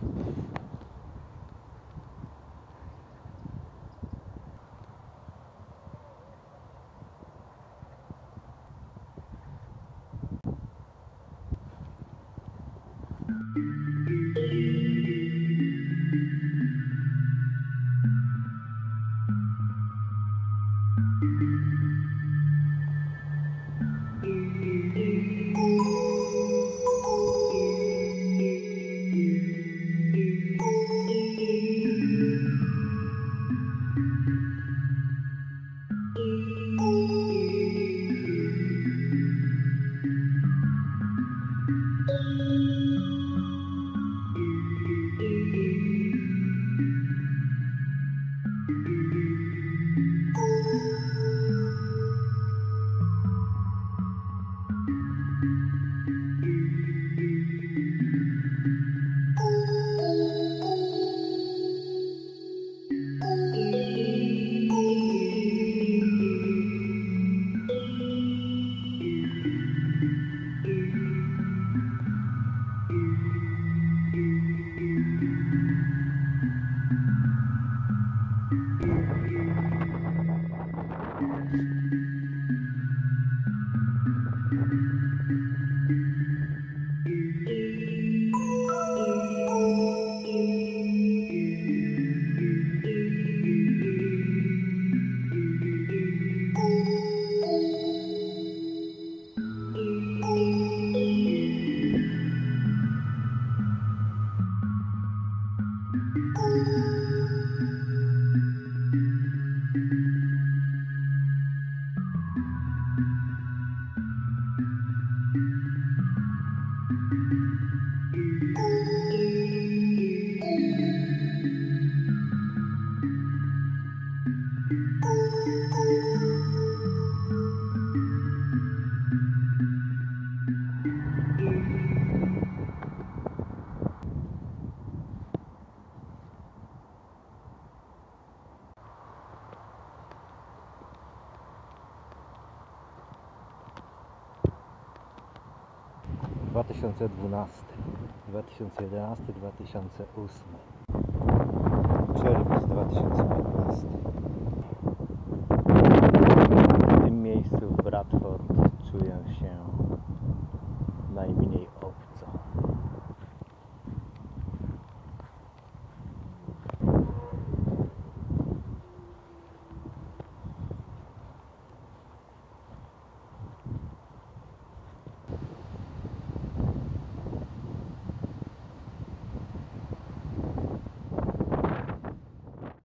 2012, 2011, 2008, czerwiec 2015. W tym miejscu w Bradford czuję się najmniej obcy.